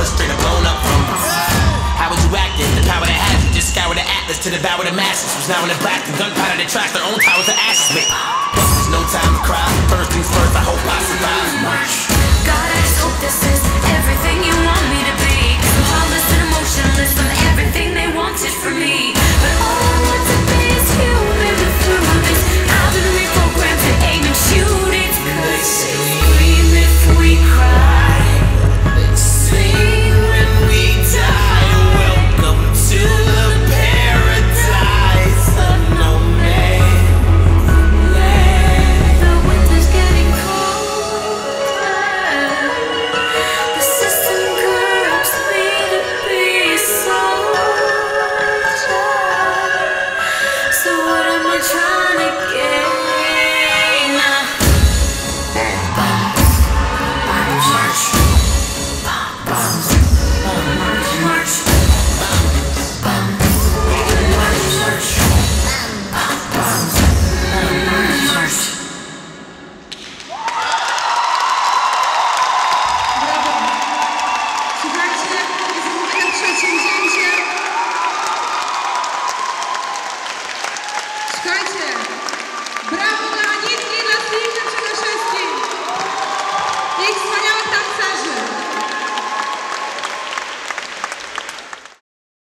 was straight up blown up from. How was you acting? The power that has you just scoured the atlas to devour the masses. Was now in the black, the gunpowder that tracks their own towers to ashes with. There's no time to cry. First things first, I hope I survive. God, I just hope this is everything you want me to be. I'm heartless and emotionless. I'm everything they wanted from me. But